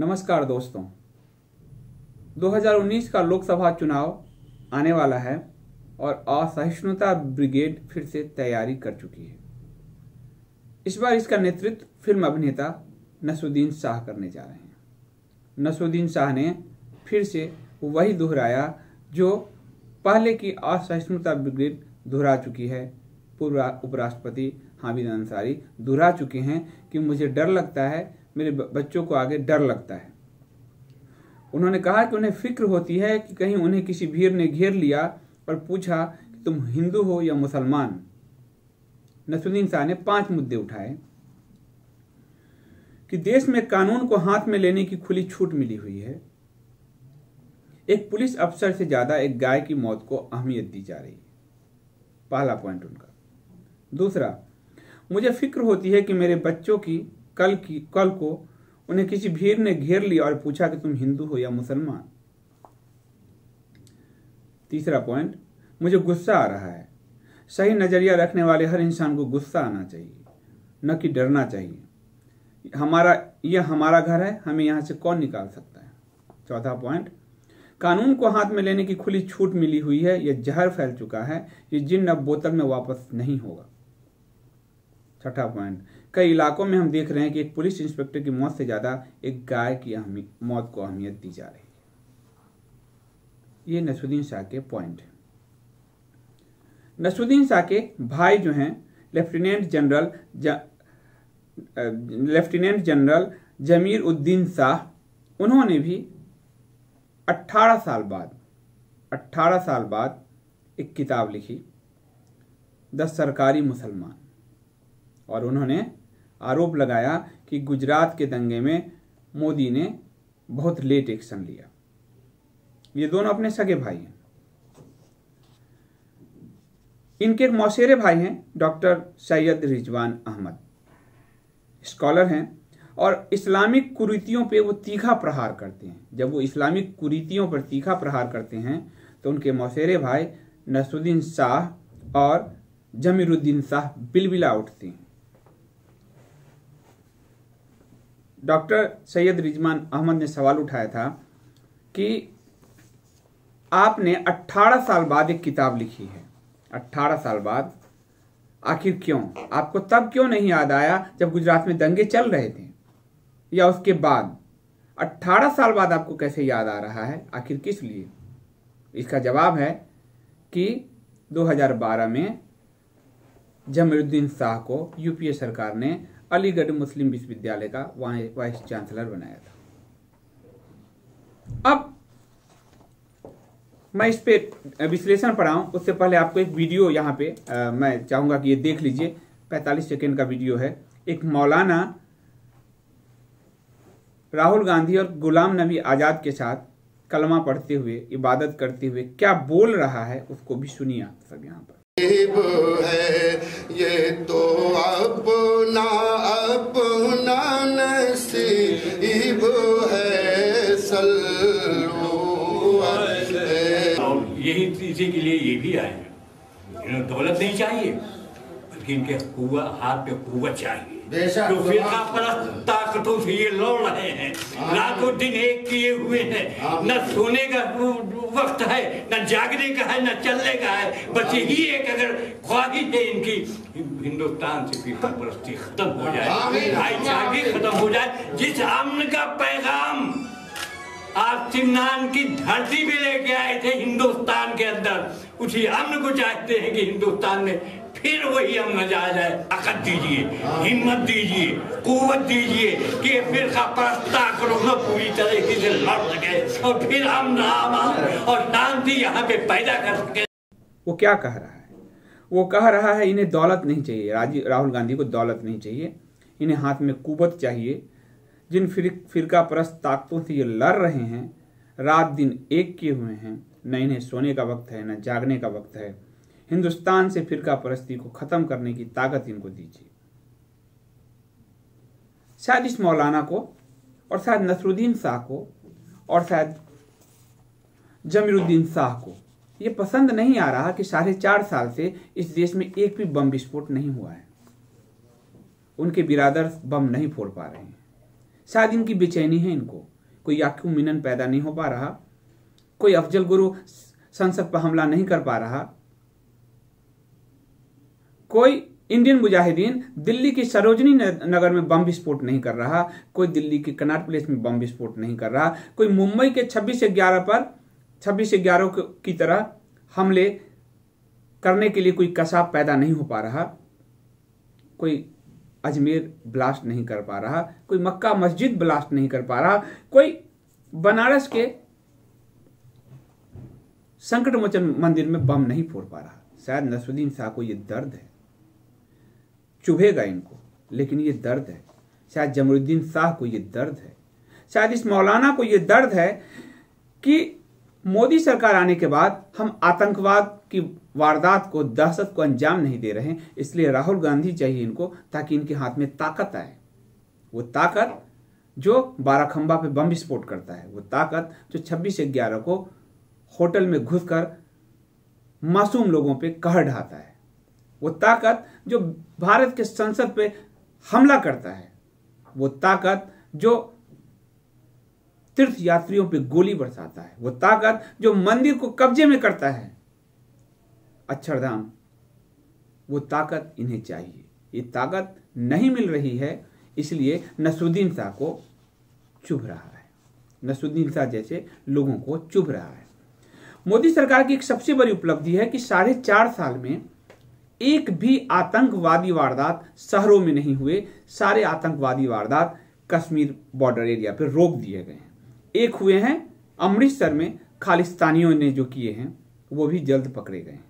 नमस्कार दोस्तों, 2019 का लोकसभा चुनाव आने वाला है और असहिष्णुता ब्रिगेड फिर से तैयारी कर चुकी है। इस बार इसका नेतृत्व फिल्म अभिनेता नसीरुद्दीन शाह करने जा रहे हैं। नसीरुद्दीन शाह ने फिर से वही दोहराया जो पहले की असहिष्णुता ब्रिगेड दोहरा चुकी है। पूर्व उपराष्ट्रपति हामिद अंसारी दोहरा चुके हैं कि मुझे डर लगता है, मेरे बच्चों को आगे डर लगता है। उन्होंने कहा कि उन्हें फिक्र होती है कि कहीं उन्हें किसी भीड़ ने घेर लिया और पूछा कि तुम हिंदू हो या मुसलमान। नसीरुद्दीन शाह ने 5 मुद्दे उठाए कि देश में कानून को हाथ में लेने की खुली छूट मिली हुई है। एक पुलिस अफसर से ज्यादा एक गाय की मौत को अहमियत दी जा रही है, पहला पॉइंट उनका। दूसरा, मुझे फिक्र होती है कि मेरे बच्चों की कल को उन्हें किसी भीड़ ने घेर लिया और पूछा कि तुम हिंदू हो या मुसलमान। तीसरा पॉइंट, मुझे गुस्सा आ रहा है। सही नजरिया रखने वाले हर इंसान को गुस्सा आना चाहिए, न कि डरना चाहिए। यह हमारा घर है, हमें यहाँ से कौन निकाल सकता है। चौथा पॉइंट, कानून को हाथ में लेने की खुली छूट मिली हुई है। यह जहर फैल चुका है, ये जिन अब बोतल में वापस नहीं होगा। छठा पॉइंट, कई इलाकों में हम देख रहे हैं कि एक पुलिस इंस्पेक्टर की मौत से ज्यादा एक गाय की मौत को अहमियत दी जा रही है। ये नसीरुद्दीन शाह के पॉइंट हैं। नसीरुद्दीन शाह के भाई जो हैं लेफ्टिनेंट जनरल जमीर उद्दीन शाह, उन्होंने भी 18 साल बाद एक किताब लिखी, द सरकारी मुसलमान, और उन्होंने आरोप लगाया कि गुजरात के दंगे में मोदी ने बहुत लेट एक्शन लिया। ये दोनों अपने सगे भाई हैं। इनके एक मौसेरे भाई हैं डॉक्टर सैयद रिजवान अहमद, स्कॉलर हैं और इस्लामिक कुरीतियों पे वो तीखा प्रहार करते हैं। जब वो इस्लामिक कुरीतियों पर तीखा प्रहार करते हैं तो उनके मौसेरे भाई नसीरुद्दीन शाह और जमीरुद्दीन शाह बिलबिला उठते हैं। डॉक्टर सैयद रिजवान अहमद ने सवाल उठाया था कि आपने 18 साल बाद एक किताब लिखी है, 18 साल बाद, आखिर क्यों? आपको तब क्यों नहीं याद आया जब गुजरात में दंगे चल रहे थे या उसके बाद? 18 साल बाद आपको कैसे याद आ रहा है, आखिर किस लिए? इसका जवाब है कि 2012 में जमीरुद्दीन शाह को यूपीए सरकार ने अलीगढ़ मुस्लिम विश्वविद्यालय का वाइस चांसलर बनाया था। अब मैं इस पे विश्लेषण पढ़ाऊं उससे पहले आपको एक वीडियो यहाँ पे मैं चाहूंगा कि ये देख लीजिए। 45 सेकेंड का वीडियो है। एक मौलाना राहुल गांधी और गुलाम नबी आजाद के साथ कलमा पढ़ते हुए, इबादत करते हुए क्या बोल रहा है उसको भी सुनिए आप सब यहाँ पर। है ये तो अपना नसीब है, यही इसी के लिए ये भी आएगा। इन्हें दौलत नहीं चाहिए बल्कि इनके हाथ पे कुव्वत चाहिए। तो फिर आप ताकतों से ये लड़ रहे हैं, रातों दिन एक किए हुए हैं, न सोने का वक्त है, न जागने का है, न चलने का है। बस यही एक अगर ख्वाहिश है इनकी, हिंदुस्तान से फिरकपरस्ती खत्म हो जाए, भाईचारे खत्म हो जाए। जिस अमन का पैगाम आप सिमनान की धरती पे लेके आए थे हिंदुस्तान के अंदर, उसी अमन को चाहते हैं कि हिंदुस्तान में फिर वही हम मजा आ जाए। ताकत दीजिए, हिम्मत दीजिए, कुव्वत दीजिए कि फिर का परस्ता करो पूरी तरीके से लड़ सके और फिर हम नाम और शांति यहाँ पे पैदा कर सके। वो क्या कह रहा है? वो कह रहा है इन्हें दौलत नहीं चाहिए, राहुल गांधी को दौलत नहीं चाहिए, इन्हें हाथ में कुव्वत चाहिए। जिन फिरका परस्त ताकतों से ये लड़ रहे हैं, रात दिन एक किए हुए हैं, न इन्हें सोने का वक्त है, न जागने का वक्त है। हिंदुस्तान से फिरका परस्ती को खत्म करने की ताकत इनको दीजिए। शायद इस मौलाना को और शायद नसीरुद्दीन शाह को और शायद जमीरुद्दीन शाह को ये पसंद नहीं आ रहा कि 4.5 साल से इस देश में एक भी बम विस्फोट नहीं हुआ है, उनके बिरादर बम नहीं फोड़ पा रहे हैं। शायद इनकी बेचैनी है, इनको कोई याकूब मिनन पैदा नहीं हो पा रहा, कोई अफजल गुरु संसद पर हमला नहीं कर पा रहा, कोई इंडियन मुजाहिदीन दिल्ली की सरोजनी नगर में बम विस्फोट नहीं कर रहा, कोई दिल्ली की कनॉट प्लेस में बम विस्फोट नहीं कर रहा, कोई मुंबई के 26/11 पर 26/11 की तरह हमले करने के लिए कोई कसाब पैदा नहीं हो पा रहा, कोई अजमेर ब्लास्ट नहीं कर पा रहा, कोई मक्का मस्जिद ब्लास्ट नहीं कर पा रहा, कोई बनारस के संकटमोचन मंदिर में बम नहीं फोड़ पा रहा। शायद नसरुद्दीन शाह को ये दर्द है, चुभेगा इनको, लेकिन ये दर्द है। शायद जमरुद्दीन शाह को ये दर्द है, शायद इस मौलाना को ये दर्द है कि मोदी सरकार आने के बाद हम आतंकवाद की वारदात को, दहशत को अंजाम नहीं दे रहे, इसलिए राहुल गांधी चाहिए इनको, ताकि इनके हाथ में ताकत आए, वो ताकत जो बाराखंबा पे बम विस्फोट करता है, वो ताकत जो 26/11 को होटल में घुसकर मासूम लोगों पे कहर ढाता है, वो ताकत जो भारत के संसद पे हमला करता है, वो ताकत जो तीर्थ यात्रियों पे गोली बरसाता है, वो ताकत जो मंदिर को कब्जे में करता है, अक्षरधाम, वो ताकत इन्हें चाहिए। ये ताकत नहीं मिल रही है, इसलिए नसरुद्दीन शाह को चुभ रहा है, नसरुद्दीन शाह जैसे लोगों को चुभ रहा है। मोदी सरकार की एक सबसे बड़ी उपलब्धि है कि 4.5 साल में एक भी आतंकवादी वारदात शहरों में नहीं हुए, सारे आतंकवादी वारदात कश्मीर बॉर्डर एरिया पर रोक दिए गए हैं। एक हुए हैं अमृतसर में, खालिस्तानियों ने जो किए हैं वो भी जल्द पकड़े गए हैं।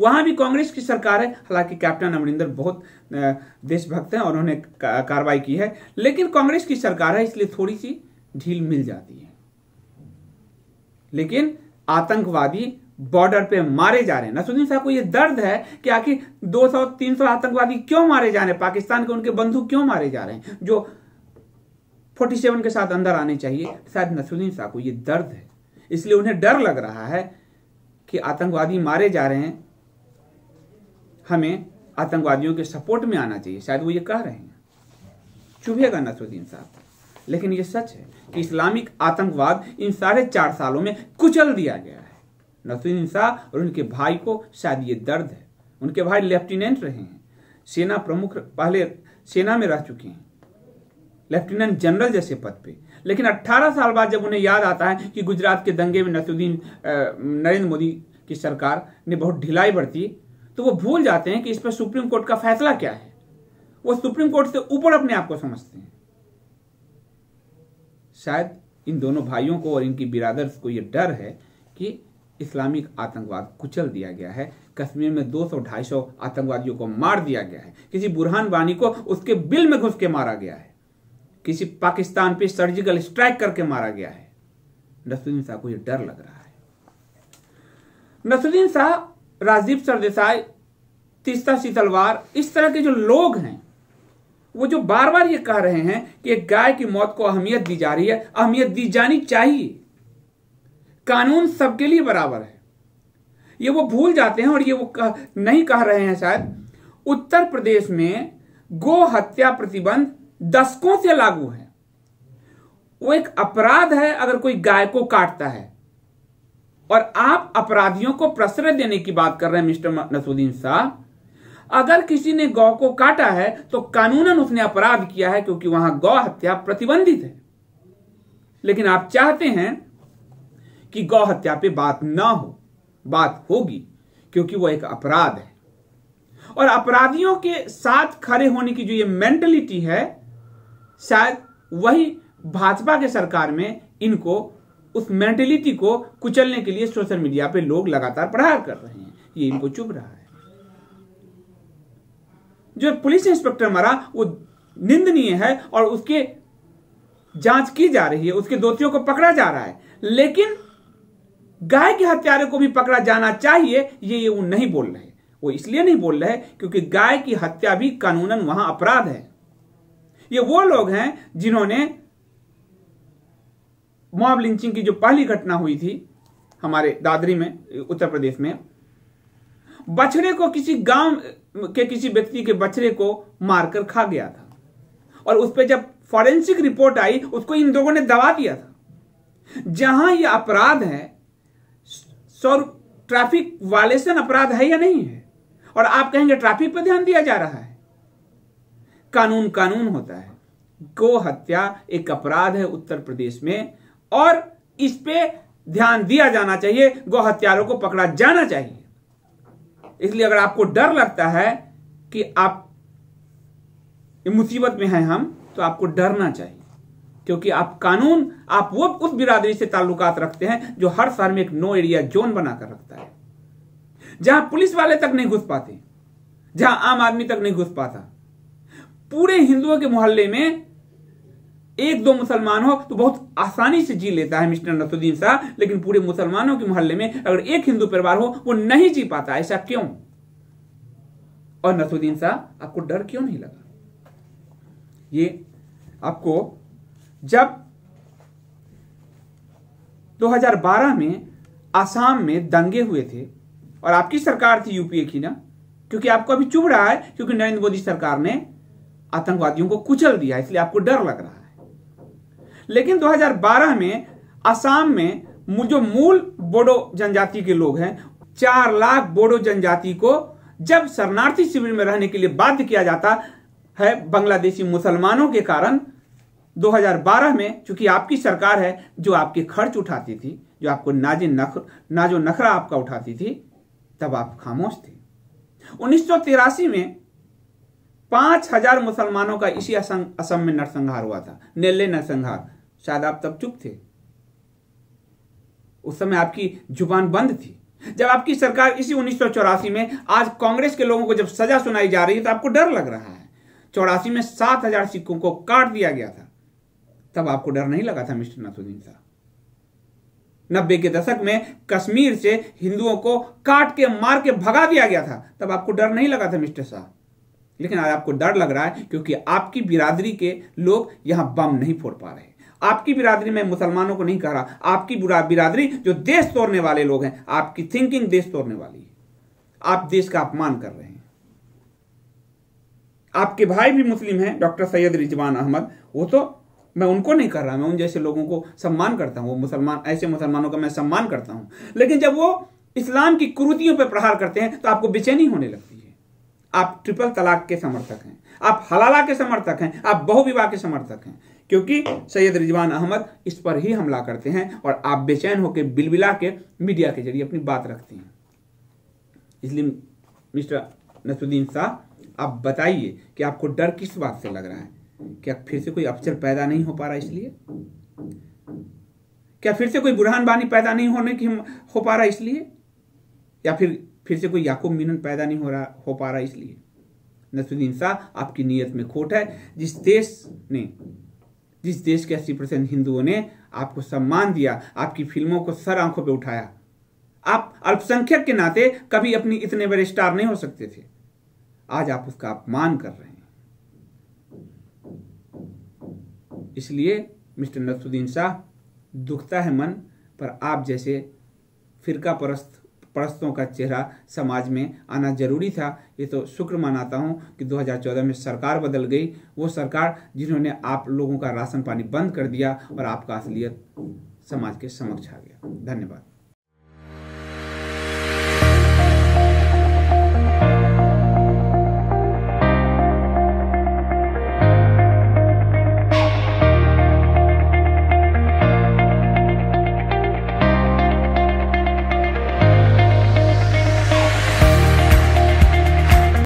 वहां भी कांग्रेस की सरकार है, हालांकि कैप्टन अमरिंदर बहुत देशभक्त हैं और उन्होंने कार्रवाई की है, लेकिन कांग्रेस की सरकार है इसलिए थोड़ी सी ढील मिल जाती है। लेकिन आतंकवादी बॉर्डर पे मारे जा रहे हैं। नसरुद्दीन शाह को यह दर्द है कि आखिर 200-300 आतंकवादी क्यों मारे जा रहे हैं, पाकिस्तान के उनके बंधु क्यों मारे जा रहे हैं, जो 47 के साथ अंदर आने चाहिए। शायद नसरुद्दीन शाह को यह दर्द है, इसलिए उन्हें डर लग रहा है कि आतंकवादी मारे जा रहे हैं, हमें आतंकवादियों के सपोर्ट में आना चाहिए, शायद वो ये कह रहे हैं। चुभेगा नसरुद्दीन शाह, लेकिन यह सच है कि इस्लामिक आतंकवाद इन 4.5 सालों में कुचल दिया गया है। नसरुद्दीन शाह और उनके भाई को शायद ये दर्द है। उनके भाई लेफ्टिनेंट रहे हैं, सेना प्रमुख, पहले सेना में रह चुके हैं, लेफ्टिनेंट जनरल जैसे पद पे, लेकिन 18 साल बाद जब उन्हें याद आता है कि गुजरात के दंगे में नरेंद्र मोदी की सरकार ने बहुत ढिलाई बरती, तो वो भूल जाते हैं कि इस पर सुप्रीम कोर्ट का फैसला क्या है। वो सुप्रीम कोर्ट से ऊपर अपने आप को समझते हैं। शायद इन दोनों भाइयों को और इनकी बिरादर्स को ये डर है कि इस्लामिक आतंकवाद कुचल दिया गया है, कश्मीर में 200-250 आतंकवादियों को मार दिया गया है, किसी बुरहान वानी को उसके बिल में घुस के मारा गया है, किसी पाकिस्तान पे सर्जिकल स्ट्राइक करके मारा गया है। नसरुद्दीन शाह को ये डर लग रहा है। नसरुद्दीन शाह, राजदीप सरदेसाई, तीस्ता सीतलवार, इस तरह के जो लोग हैं, वो जो बार बार ये कह रहे हैं कि एक गाय की मौत को अहमियत दी जा रही है, अहमियत दी जानी चाहिए, कानून सबके लिए बराबर है, ये वो भूल जाते हैं और ये वो नहीं कह रहे हैं। शायद उत्तर प्रदेश में गो हत्या प्रतिबंध दशकों से लागू है, वो एक अपराध है अगर कोई गाय को काटता है, और आप अपराधियों को प्रश्रय देने की बात कर रहे हैं मिस्टर नसरुद्दीन शाह। अगर किसी ने गौ को काटा है तो कानूनन उसने अपराध किया है, क्योंकि वहां गौ हत्या प्रतिबंधित है, लेकिन आप चाहते हैं कि गौ हत्या पे बात ना हो। बात होगी, क्योंकि वो एक अपराध है, और अपराधियों के साथ खड़े होने की जो ये मेंटलिटी है, शायद वही भाजपा के सरकार में इनको, उस मेंटलिटी को कुचलने के लिए सोशल मीडिया पे लोग लगातार प्रहार कर रहे हैं, ये इनको चुभ रहा है। जो पुलिस इंस्पेक्टर मरा वो निंदनीय है और उसके जांच की जा रही है, उसके दोषियों को पकड़ा जा रहा है, लेकिन गाय के हत्यारे को भी पकड़ा जाना चाहिए, ये वो नहीं बोल रहे। वो इसलिए नहीं बोल रहे क्योंकि गाय की हत्या भी कानूनन वहां अपराध है। ये वो लोग हैं जिन्होंने मॉब लिंचिंग की जो पहली घटना हुई थी हमारे दादरी में, उत्तर प्रदेश में, बछड़े को, किसी गांव के किसी व्यक्ति के बछड़े को मारकर खा गया था, और उस पर जब फॉरेंसिक रिपोर्ट आई, उसको इन लोगों ने दबा दिया था। जहां यह अपराध है, सर ट्रैफिक वायलेशन अपराध है या नहीं है? और आप कहेंगे ट्रैफिक पर ध्यान दिया जा रहा है। कानून कानून होता है। गो हत्या एक अपराध है उत्तर प्रदेश में, और इस पे ध्यान दिया जाना चाहिए, गो हत्यारों को पकड़ा जाना चाहिए। इसलिए अगर आपको डर लगता है कि आप मुसीबत में हैं हम, तो आपको डरना चाहिए, क्योंकि आप कानून, आप वो उस बिरादरी से ताल्लुकात रखते हैं जो हर शहर में एक नो एरिया जोन बनाकर रखता है, जहां पुलिस वाले तक नहीं घुस पाते, जहां आम आदमी तक नहीं घुस पाता। पूरे हिंदुओं के मोहल्ले में एक दो मुसलमान हो तो बहुत आसानी से जी लेता है मिस्टर नसरुद्दीन शाह, लेकिन पूरे मुसलमानों के मोहल्ले में अगर एक हिंदू परिवार हो वो नहीं जी पाता। ऐसा क्यों? और नसरुद्दीन शाह आपको डर क्यों नहीं लगा? ये आपको जब 2012 में आसाम में दंगे हुए थे, और आपकी सरकार थी यूपीए की ना, क्योंकि आपको अभी चुभ रहा है क्योंकि नरेंद्र मोदी सरकार ने आतंकवादियों को कुचल दिया, इसलिए आपको डर लग रहा है। लेकिन 2012 में आसाम में जो मूल बोडो जनजाति के लोग हैं, 4 लाख बोडो जनजाति को जब शरणार्थी शिविर में रहने के लिए बाध्य किया जाता है बांग्लादेशी मुसलमानों के कारण, 2012 में चूंकि आपकी सरकार है जो आपके खर्च उठाती थी, जो आपको नाजो नखरा आपका उठाती थी, तब आप खामोश थे। 1983 में 5000 मुसलमानों का इसी असम में नरसंहार हुआ था, नेल्ले नरसंहार। शायद आप तब चुप थे, उस समय आपकी जुबान बंद थी। जब आपकी सरकार इसी 1984 में, आज कांग्रेस के लोगों को जब सजा सुनाई जा रही है तो आपको डर लग रहा है। 84 में 7000 सिखों को काट दिया गया था, तब आपको डर नहीं लगा था मिस्टर नसरुद्दीन साहब। 90 के दशक में कश्मीर से हिंदुओं को काट के मार के भगा दिया गया था, तब आपको डर नहीं लगा था मिस्टर साहब। लेकिन आज आपको डर लग रहा है, क्योंकि आपकी बिरादरी के लोग यहां बम नहीं फोड़ पा रहे। आपकी बिरादरी, मैं मुसलमानों को नहीं कह रहा, आपकी बिरादरी जो देश तोड़ने वाले लोग हैं, आपकी थिंकिंग देश तोड़ने वाली है। आप देश का अपमान कर रहे हैं। आपके भाई भी मुस्लिम हैं, डॉक्टर सैयद रिजवान अहमद, वो तो मैं उनको नहीं कर रहा, मैं उन जैसे लोगों को सम्मान करता हूँ, वो मुसलमान, ऐसे मुसलमानों का मैं सम्मान करता हूँ। लेकिन जब वो इस्लाम की कुरीतियों पर प्रहार करते हैं तो आपको बेचैनी होने लगती है। आप ट्रिपल तलाक के समर्थक हैं, आप हलाला के समर्थक हैं, आप बहुविवाह के समर्थक हैं, क्योंकि सैयद रिजवान अहमद इस पर ही हमला करते हैं, और आप बेचैन होकर बिलबिला के मीडिया के जरिए अपनी बात रखते हैं। इसलिए मिस्टर नसरुद्दीन शाह, आप बताइए कि आपको डर किस बात से लग रहा है? क्या फिर से कोई अफसर पैदा नहीं हो पा रहा इसलिए? क्या फिर से कोई बुरहान वानी पैदा नहीं होने की हो पा रहा इसलिए? या फिर से कोई याकूब मीनन पैदा नहीं हो पा रहा इसलिए? नसरुद्दीन शाह, आपकी नीयत में खोट है। जिस देश के 80% हिंदुओं ने आपको सम्मान दिया, आपकी फिल्मों को सर आंखों पे उठाया, आप अल्पसंख्यक के नाते कभी अपनी इतने बड़े स्टार नहीं हो सकते थे, आज आप उसका अपमान कर रहे हैं। इसलिए मिस्टर नसरुद्दीन शाह, दुखता है मन, पर आप जैसे फिरका परस्तों का चेहरा समाज में आना जरूरी था। ये तो शुक्र मनाता हूँ कि 2014 में सरकार बदल गई, वो सरकार जिन्होंने आप लोगों का राशन पानी बंद कर दिया और आपका असलियत समाज के समक्ष आ गया। धन्यवाद।